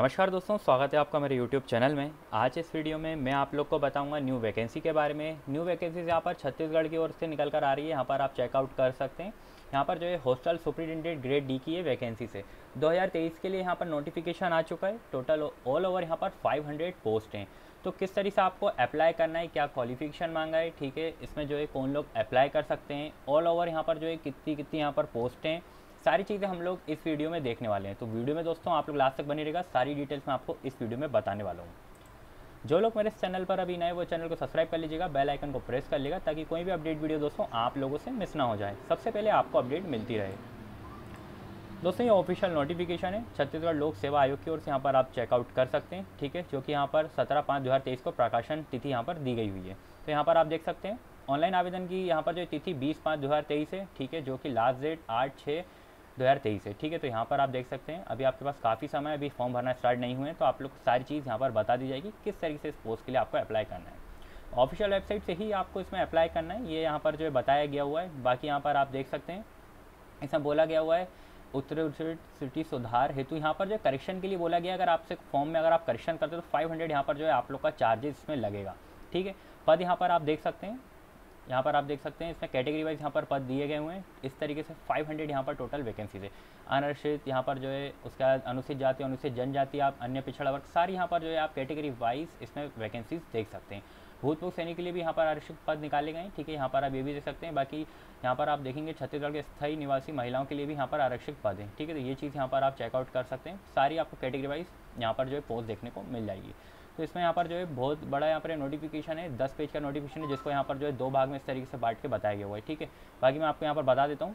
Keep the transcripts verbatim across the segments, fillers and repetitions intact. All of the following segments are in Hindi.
नमस्कार दोस्तों, स्वागत है आपका मेरे YouTube चैनल में। आज इस वीडियो में मैं आप लोग को बताऊंगा न्यू वैकेंसी के बारे में। न्यू वैकेंसी यहाँ पर छत्तीसगढ़ की ओर से निकल कर आ रही है, यहाँ पर आप चेकआउट कर सकते हैं। यहाँ पर जो है हॉस्टल सुपरिटेंडेंट ग्रेड डी की ये वैकेंसी से दो हज़ार तेईस के लिए यहाँ पर नोटिफिकेशन आ चुका है। टोटल ऑल ओवर यहाँ पर पाँच सौ पोस्ट हैं। तो किस तरीके से आपको अप्लाई करना है, क्या क्वालिफिकेशन मांगा है, ठीक है, इसमें जो है कौन लोग अप्लाई कर सकते हैं, ऑल ओवर यहाँ पर जो है कितनी कितनी यहाँ पर पोस्ट हैं, सारी चीज़ें हम लोग इस वीडियो में देखने वाले हैं। तो वीडियो में दोस्तों आप लोग लास्ट तक बने रहेगा, सारी डिटेल्स मैं आपको इस वीडियो में बताने वाला हूँ। जो लोग मेरे चैनल पर अभी नए, वो चैनल को सब्सक्राइब कर लीजिएगा, बेल आइकन को प्रेस कर लीजिएगा, ताकि कोई भी अपडेट वीडियो दोस्तों आप लोगों से मिस ना हो जाए, सबसे पहले आपको अपडेट मिलती रहे। दोस्तों ये ऑफिशियल नोटिफिकेशन है छत्तीसगढ़ लोक सेवा आयोग की ओर से, यहाँ पर आप चेकआउट कर सकते हैं, ठीक है, जो कि यहाँ पर सत्रह पाँच दो हज़ार तेईस को प्रकाशन तिथि यहाँ पर दी गई हुई है। तो यहाँ पर आप देख सकते हैं ऑनलाइन आवेदन की यहाँ पर जो तिथि बीस पाँच दो हज़ार तेईस है, ठीक है, जो कि लास्ट डेट आठ छः दो हज़ार तेईस है, ठीक है। तो यहाँ पर आप देख सकते हैं अभी आपके पास काफ़ी समय, अभी फॉर्म भरना स्टार्ट नहीं हुए हैं, तो आप लोग सारी चीज़ यहाँ पर बता दी जाएगी किस तरीके से इस पोस्ट के लिए आपको अप्लाई करना है। ऑफिशियल वेबसाइट से ही आपको इसमें अप्लाई करना है, ये यह यहाँ पर जो बताया गया हुआ है। बाकी यहाँ पर आप देख सकते हैं इसमें बोला गया हुआ है उत्तर उत्तरित सिटी सुधार हेतु, यहाँ पर जो करेक्शन के लिए बोला गया, अगर आपसे फॉर्म में अगर आप करेक्शन करते हो तो फाइव हंड्रेड यहाँ पर जो है आप लोग का चार्जेस इसमें लगेगा, ठीक है। पद यहाँ पर आप देख सकते हैं, यहाँ पर आप देख सकते हैं इसमें कैटेगरी वाइज यहाँ पर पद दिए गए हुए हैं। इस तरीके से पाँच सौ यहाँ पर टोटल वैकेंसीज है। अनारक्षित यहाँ पर जो है, उसके बाद अनुसूचित जाति, अनुसूचित जनजाति, आप अन्य पिछड़ा वर्ग, सारी यहाँ पर जो है आप कैटेगरी वाइज इसमें वैकेंसीज देख सकते हैं। भूतपूर्व सैनिक के लिए भी यहाँ पर आरक्षित पद निकाले गए हैं, ठीक है, यहाँ पर आप ये भी देख सकते हैं। बाकी यहाँ पर आप देखेंगे छत्तीसगढ़ के स्थायी निवासी महिलाओं के लिए भी यहाँ पर आरक्षित पद है, ठीक है। तो ये चीज़ यहाँ पर आप चेकआउट कर सकते हैं, सारी आपको कैटेगरी वाइज यहाँ पर जो है पोस्ट देखने को मिल जाएगी। तो इसमें यहाँ पर जो है बहुत बड़ा यहाँ पर नोटिफिकेशन है, दस पेज का नोटिफिकेशन है, जिसको यहाँ पर जो है दो भाग में इस तरीके से बांट के बताया गया हुआ है, ठीक है। बाकी मैं आपको यहाँ पर बता देता हूँ,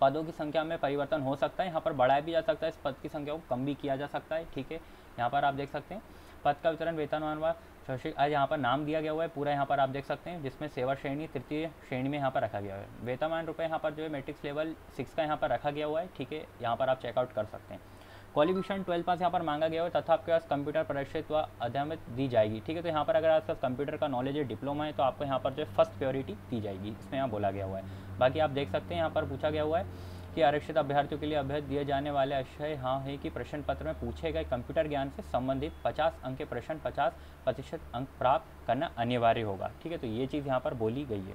पदों की संख्या में परिवर्तन हो सकता है, यहाँ पर बढ़ाया भी जा सकता है, इस पद की संख्या को कम भी किया जा सकता है, ठीक है। यहाँ पर आप देख सकते हैं पद का वितरण, वेतनमान व शैक्षिक आज यहाँ पर नाम दिया गया हुआ है पूरा, यहाँ पर आप देख सकते हैं, जिसमें सेवा श्रेणी तृतीय श्रेणी में यहाँ पर रखा गया है। वेतनमान रुपये यहाँ पर जो है मैट्रिक्स लेवल सिक्स का यहाँ पर रखा गया हुआ है, ठीक है, यहाँ पर आप चेकआउट कर सकते हैं। क्वालिफिकेशन ट्वेल्थ पास यहाँ पर मांगा गया है, तथा आपके पास कंप्यूटर प्रशिक्षित व अध्यामित दी जाएगी, ठीक है। तो यहाँ पर अगर आपके पास कंप्यूटर का नॉलेज है, डिप्लोमा है, तो आपको यहाँ पर जो है फर्स्ट प्रायोरिटी दी जाएगी, इसमें यहाँ बोला गया हुआ है। बाकी आप देख सकते हैं यहाँ पर पूछा गया हुआ है कि आरक्षित अभ्यर्थियों के लिए अभ्यर्थ दिए जाने वाले आशय हाँ है कि प्रश्न पत्र में पूछे गए कंप्यूटर ज्ञान से संबंधित पचास अंक के प्रश्न पचास प्रतिशत अंक प्राप्त करना अनिवार्य होगा, ठीक है। तो ये चीज़ यहाँ पर बोली गई है।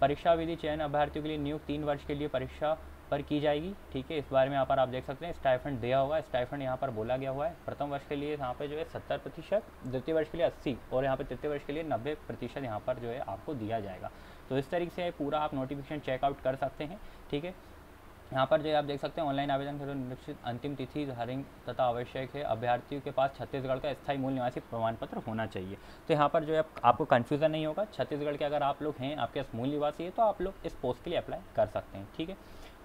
परीक्षा विधि चयन अभ्यर्थियों के लिए नियुक्त तीन वर्ष के लिए परीक्षा पर की जाएगी, ठीक है। इस बारे में यहाँ पर आप देख सकते हैं स्टाइफंड दिया हुआ है, स्टाइफंड यहाँ पर बोला गया हुआ है प्रथम वर्ष के लिए यहाँ पे जो है सत्तर प्रतिशत, द्वितीय वर्ष के लिए अस्सी और यहाँ पे तृतीय वर्ष के लिए नब्बे प्रतिशत यहाँ पर जो है आपको दिया जाएगा। तो इस तरीके से पूरा आप नोटिफिकेशन चेकआउट कर सकते हैं, ठीक है। यहाँ पर जो है आप देख सकते हैं ऑनलाइन आवेदन करो निश्चित अंतिम तिथि धारिंग तथा आवश्यक है अभ्यर्थियों के पास छत्तीसगढ़ का स्थायी मूल निवासी प्रमाण पत्र होना चाहिए। तो यहाँ पर जो है आपको कन्फ्यूज़न नहीं होगा, छत्तीसगढ़ के अगर आप लोग हैं, आपके पास मूल निवासी है, तो आप लोग इस पोस्ट के लिए अप्लाई कर सकते हैं, ठीक है।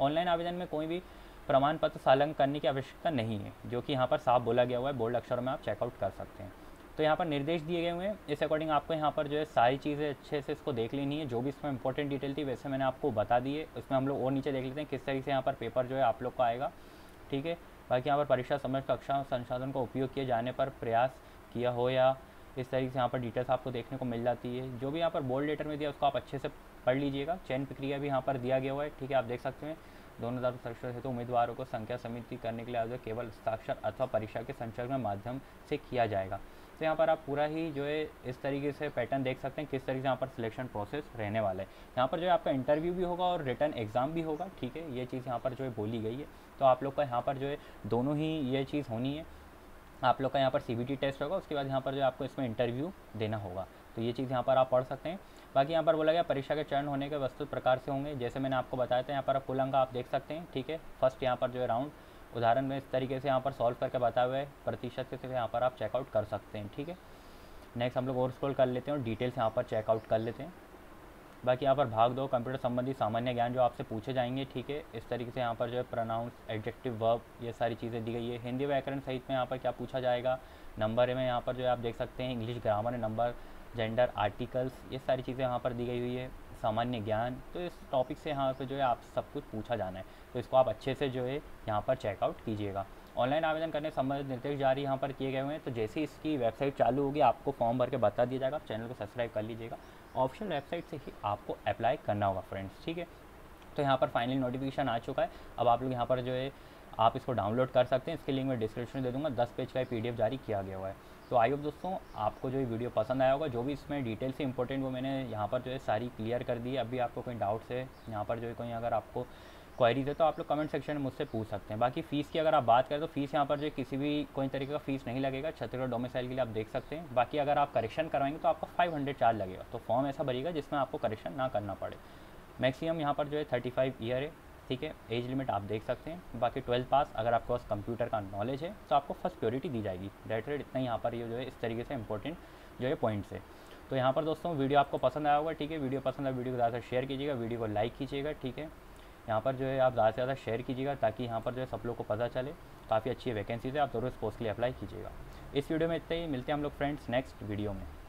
ऑनलाइन आवेदन में कोई भी प्रमाण पत्र संलग्न करने की आवश्यकता नहीं है, जो कि यहाँ पर साफ बोला गया हुआ है, बोल्ड अक्षरों में आप चेकआउट कर सकते हैं। तो यहाँ पर निर्देश दिए गए हुए हैं, इस अकॉर्डिंग आपको यहाँ पर जो है सारी चीज़ें अच्छे से इसको देख लेनी है, जो भी इसमें इंपॉर्टेंट डिटेल थी वैसे मैंने आपको बता दी है। उसमें हम लोग और नीचे देख लेते हैं किस तरीके से यहाँ पर पेपर जो है आप लोग का आएगा, ठीक है। बाकी यहाँ पर परीक्षा समझ कक्षा संसाधन का उपयोग किए जाने पर प्रयास किया हो या इस तरीके से यहाँ पर डिटेल्स आपको देखने को मिल जाती है। जो भी यहाँ पर बोल्ड लेटर में दिया उसको आप अच्छे से पढ़ लीजिएगा। चयन प्रक्रिया भी यहाँ पर दिया गया हुआ है, ठीक है, आप देख सकते हैं। दोनों दर संरक्षण हेतु उम्मीदवारों को संख्या समिति करने के लिए आवेदन केवल हस्ताक्षर अथवा परीक्षा के संचरण के माध्यम से किया जाएगा। तो यहाँ पर आप पूरा ही जो है इस तरीके से पैटर्न देख सकते हैं, किस तरीके से यहाँ पर सिलेक्शन प्रोसेस रहने वाला है। यहाँ पर जो है आपका इंटरव्यू भी होगा और रिटर्न एग्जाम भी होगा, ठीक है, ये चीज़ यहाँ पर जो है बोली गई है। तो आप लोग का यहाँ पर जो है दोनों ही ये चीज़ होनी है। आप लोग का यहाँ पर सीबीटी टेस्ट होगा, उसके बाद यहाँ पर जो है आपको इसमें इंटरव्यू देना होगा। तो ये चीज़ यहाँ पर आप पढ़ सकते हैं। बाकी यहाँ पर बोला गया परीक्षा के चरण होने के वस्तु प्रकार से होंगे, जैसे मैंने आपको बताया था। यहाँ पर आप कुल अंक आप देख सकते हैं, ठीक है। फर्स्ट यहाँ पर जो है राउंड उदाहरण में इस तरीके से यहाँ पर सॉल्व करके बताया हुआ है, प्रतिशत के यहाँ पर आप चेकआउट कर सकते हैं, ठीक है। नेक्स्ट हम लोग और स्क्रॉल कर लेते हैं और डिटेल्स यहाँ पर चेकआउट कर लेते हैं। बाकी यहाँ पर भाग दो कंप्यूटर संबंधी सामान्य ज्ञान जो आपसे पूछे जाएंगे, ठीक है। इस तरीके से यहाँ पर जो है प्रोनाउंस एडजेक्टिव वर्ब ये सारी चीज़ें दी गई है। हिंदी व्याकरण सहित में यहाँ पर क्या पूछा जाएगा, नंबर में यहाँ पर जो है आप देख सकते हैं English grammar, number, gender, articles, ये सारी चीज़ें यहाँ पर दी गई हुई है। सामान्य ज्ञान, तो इस टॉपिक से यहाँ पे जो है आप सब कुछ पूछा जाना है, तो इसको आप अच्छे से जो है यहाँ पर चेकआउट कीजिएगा। ऑनलाइन आवेदन करने संबंधित निर्देश जारी यहाँ पर किए गए हुए हैं। तो जैसे ही इसकी वेबसाइट चालू होगी आपको फॉर्म भर के बता दिया जाएगा। आप चैनल को सब्सक्राइब कर लीजिएगा, ऑफिशियल वेबसाइट से ही आपको अप्लाई करना होगा फ्रेंड्स, ठीक है। तो यहाँ पर फाइनली नोटिफिकेशन आ चुका है। अब आप लोग यहाँ पर जो है आप इसको डाउनलोड कर सकते हैं। इसके लिंक मैं डिस्क्रिप्शन दे दूँगा। दस पेज का ये पीडीएफ जारी किया गया हुआ है। तो आई होप दोस्तों आपको जो ये वीडियो पसंद आया होगा। जो भी इसमें डिटेल से इंपॉर्टेंट वो मैंने यहाँ पर जो है सारी क्लियर कर दी है। अभी आपको कोई डाउट्स है यहाँ पर जो है कोई अगर आपको क्वेरीज है तो आप लोग कमेंट सेक्शन में मुझसे पूछ सकते हैं। बाकी फ़ीस की अगर आप बात करें तो फीस यहाँ पर जो किसी भी कोई तरीके का फीस नहीं लगेगा। छत्तीसगढ़ डोमिसाइल के लिए आप देख सकते हैं। बाकी अगर आप करेक्शन करवाएंगे तो आपको फाइव हंड्रेड चार्ज लगेगा। तो फॉर्म ऐसा भरिएगा जिसमें आपको करेक्शन ना करना पड़े। मैक्सिमम यहाँ पर जो है थर्टी फाइव ईयर है, ठीक है। एज लिमिट आप देख सकते हैं। बाकी ट्वेल्थ पास अगर आपके पास कंप्यूटर का नॉलेज है तो आपको फर्स्ट प्योरिटी दी जाएगी। डेट रेट इतना यहाँ पर ये जो है इस तरीके से इंपॉर्टेंट जो है पॉइंट्स है। तो यहाँ पर दोस्तों वीडियो आपको पसंद आया होगा, ठीक है। वीडियो पसंद आए वीडियो को ज़्यादा से शेयर कीजिएगा, वीडियो को लाइक कीजिएगा, ठीक है। यहाँ पर जो है आप ज़्यादा से ज़्यादा शेयर कीजिएगा ताकि यहाँ पर जो है सब लोग को पता चले। काफ़ी अच्छी वैकेंसीज़ है, आप ज़रूर इस पोस्ट के लिए अप्लाई कीजिएगा। इस वीडियो में इतना ही। मिलते हैं हम लोग फ्रेंड्स नेक्स्ट वीडियो में।